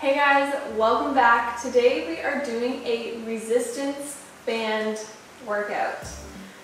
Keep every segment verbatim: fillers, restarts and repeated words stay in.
Hey guys, welcome back. Today we are doing a resistance band workout.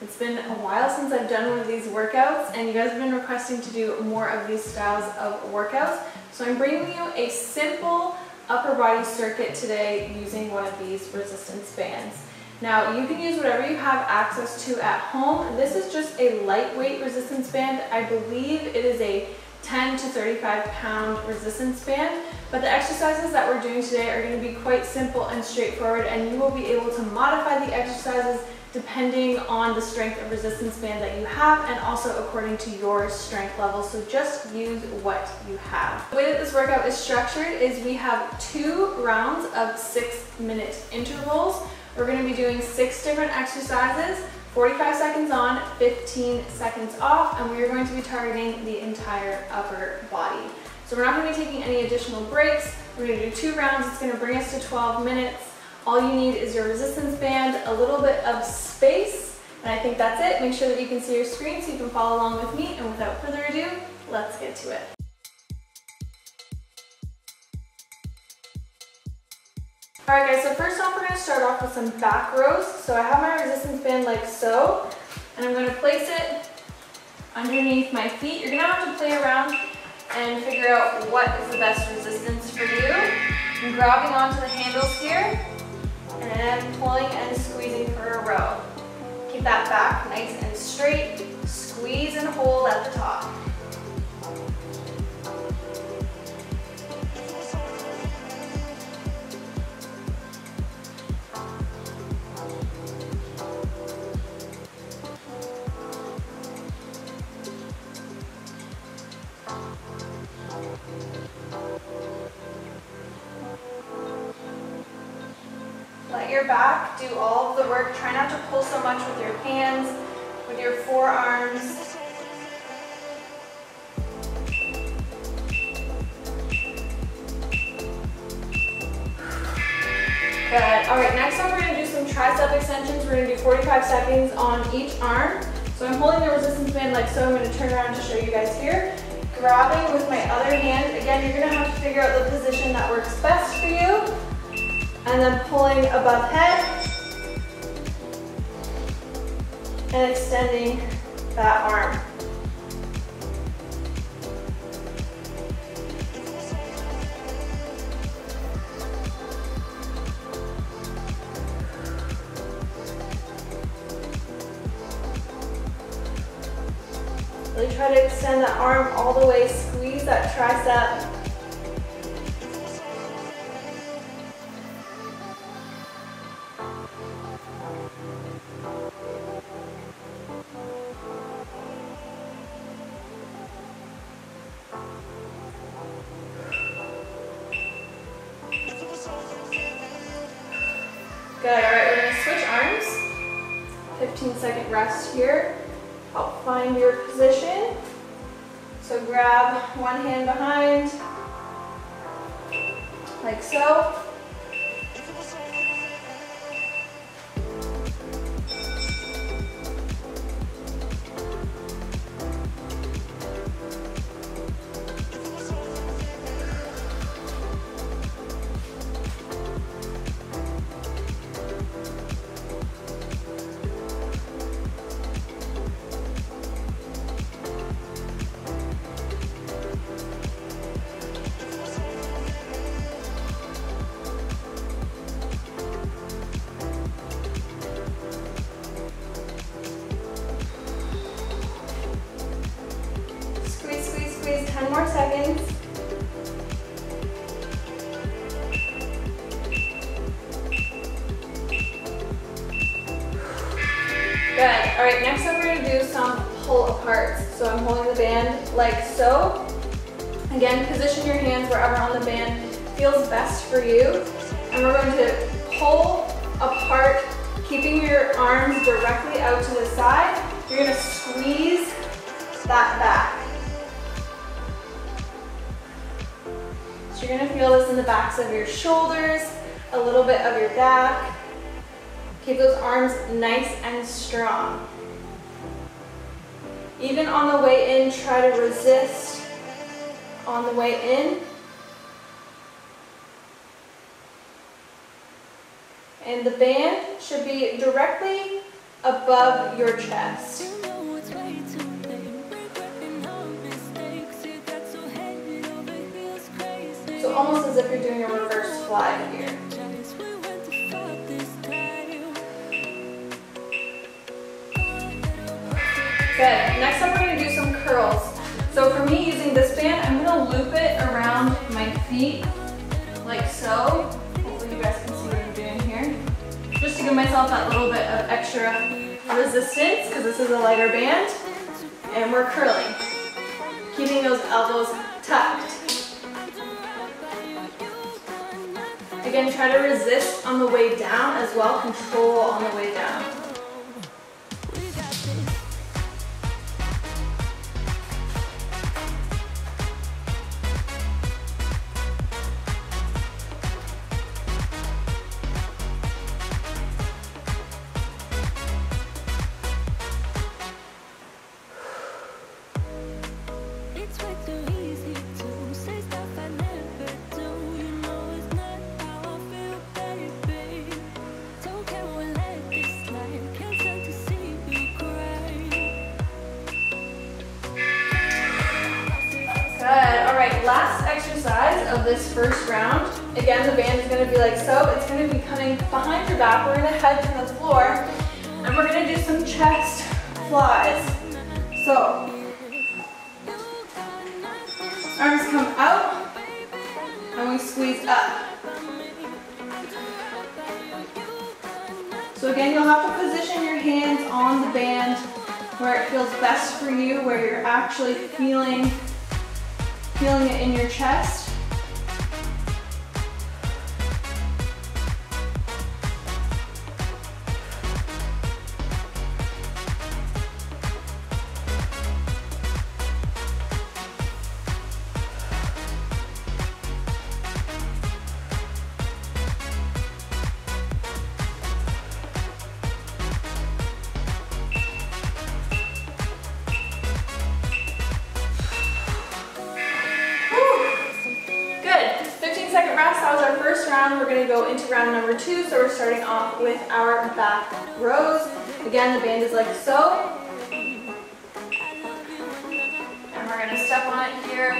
It's been a while since I've done one of these workouts, and you guys have been requesting to do more of these styles of workouts. So I'm bringing you a simple upper body circuit today using one of these resistance bands. Now you can use whatever you have access to at home. This is just a lightweight resistance band. I believe it is a ten to thirty-five pound resistance band, but the exercises that we're doing today are going to be quite simple and straightforward, and you will be able to modify the exercises depending on the strength of resistance band that you have and also according to your strength level. So just use what you have. The way that this workout is structured is we have two rounds of six minute intervals. We're going to be doing six different exercises, forty-five seconds on, fifteen seconds off, and we are going to be targeting the entire upper body. So we're not going to be taking any additional breaks. We're going to do two rounds. It's going to bring us to twelve minutes. All you need is your resistance band, a little bit of space, and I think that's it. Make sure that you can see your screen so you can follow along with me, and without further ado, let's get to it. Alright guys, so first off we're going to start off with some back rows. So I have my resistance band like so, and I'm going to place it underneath my feet. You're going to have to play around and figure out what is the best resistance for you. I'm grabbing onto the handles here, and pulling and squeezing for a row. Keep that back nice and straight, squeeze and hold at the top. Let your back do all of the work. Try not to pull so much with your hands, with your forearms. Good. All right, next up we're going to do some tricep extensions. We're going to do forty-five seconds on each arm. So I'm holding the resistance band like so. I'm going to turn around to show you guys here. Grabbing with my other hand. Again, you're going to have to figure out the position that works best for you. And then pulling above head and extending that arm. Really try to extend that arm all the way, squeeze that tricep. Good, all right, we're gonna switch arms. fifteen second rest here. Help find your position. So grab one hand behind, like so. ten more seconds. Good. All right, next up we're going to do some pull aparts. So I'm holding the band like so. Again, position your hands wherever on the band feels best for you. And we're going to pull apart, keeping your arms directly out to the side. You're going to squeeze that back. So you're going to feel this in the backs of your shoulders, a little bit of your back. Keep those arms nice and strong. Even on the way in, try to resist on the way in. and the band should be directly above your chest. So almost as if you're doing a reverse fly here. Good. Next up, we're going to do some curls. So for me, using this band, I'm going to loop it around my feet, like so. Hopefully you guys can see what I'm doing here. Just to give myself that little bit of extra resistance, because this is a lighter band. And we're curling, keeping those elbows tucked. Again, try to resist on the way down as well, control on the way down. This first round. Again, the band is going to be like so. It's going to be coming behind your back. We're going to head to the floor and we're going to do some chest flies. So, arms come out and we squeeze up. So again, you'll have to position your hands on the band where it feels best for you, where you're actually feeling, feeling it in your chest. Round. We're going to go into round number two, so we're starting off with our back rows. Again, the band is like so, and we're going to step on it here,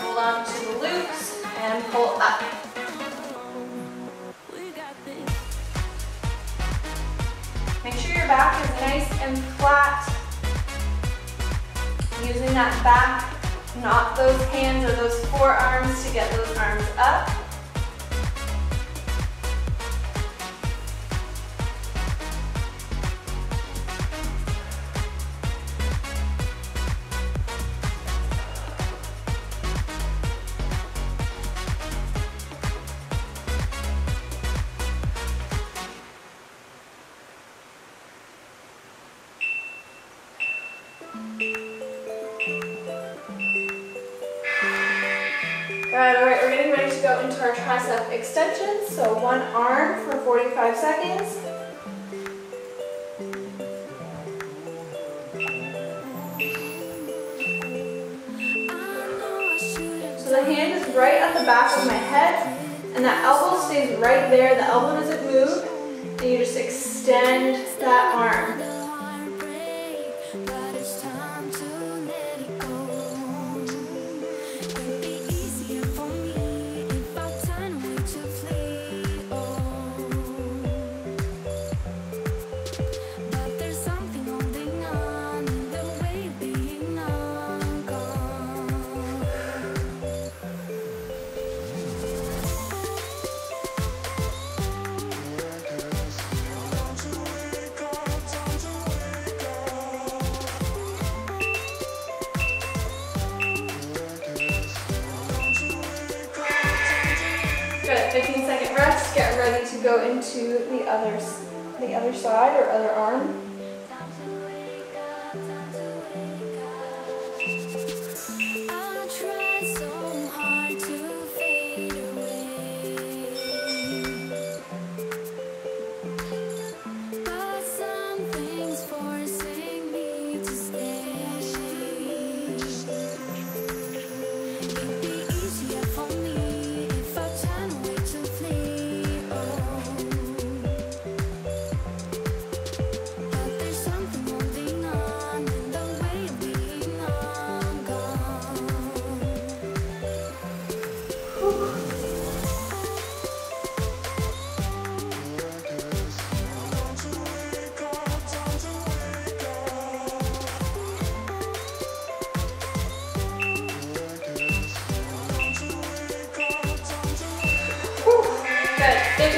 hold on to the loops, and pull up. Make sure your back is nice and flat, using that back, not those hands or those forearms, to get those arms up. Alright, we're getting ready to go into our tricep extensions. So one arm for forty-five seconds. So the hand is right at the back of my head, and that elbow stays right there. The elbow doesn't move, and you just extend that arm. fifteen second rest, get ready to go into the other, the other side or other arm. Please.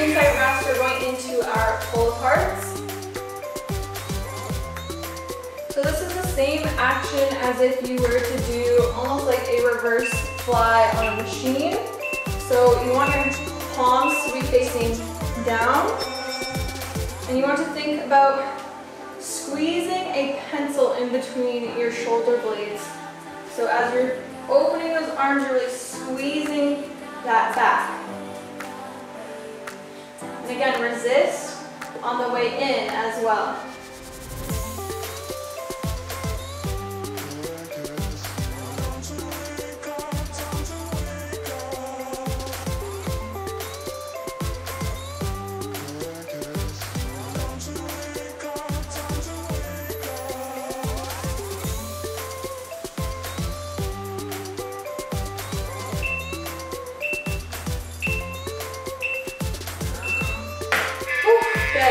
inside wraps are going into our pull aparts. So this is the same action as if you were to do almost like a reverse fly on a machine. So you want your palms to be facing down, and you want to think about squeezing a pencil in between your shoulder blades. So as you're opening those arms, you're really squeezing that back. And again, resist on the way in as well.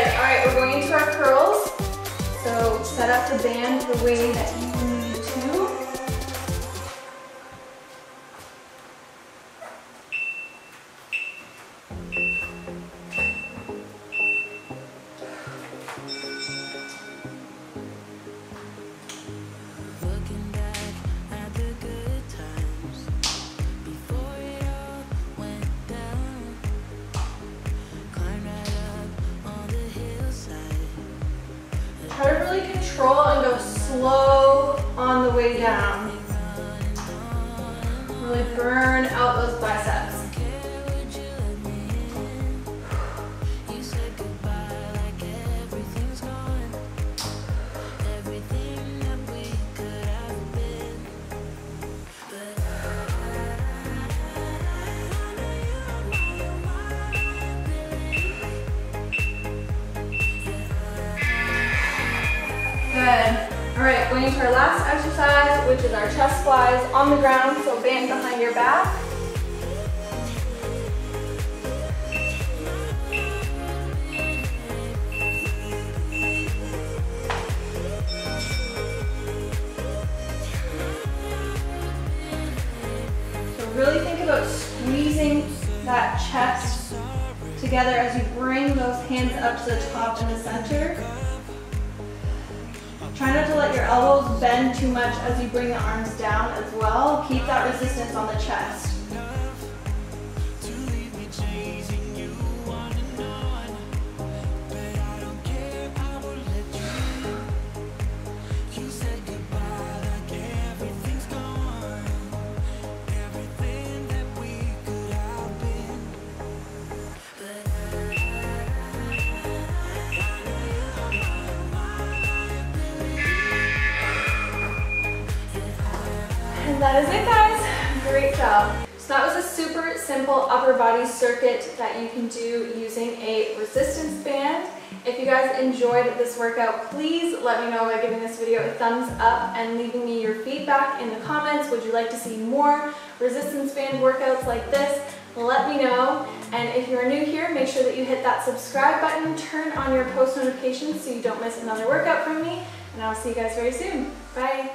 Alright, we're going into our curls. So set up the band the way that you need to. Control and go slow on the way down. Really burn out those biceps. Alright, going into our last exercise, which is our chest flies on the ground, so band behind your back. So really think about squeezing that chest together as you bring those hands up to the top and the center. Try not to let your elbows bend too much as you bring the arms down as well. Keep that resistance on the chest. That is it, guys. Great job. So that was a super simple upper body circuit that you can do using a resistance band. If you guys enjoyed this workout, please let me know by giving this video a thumbs up and leaving me your feedback in the comments. Would you like to see more resistance band workouts like this? Let me know. And if you're new here, make sure that you hit that subscribe button, turn on your post notifications so you don't miss another workout from me, and I'll see you guys very soon. Bye.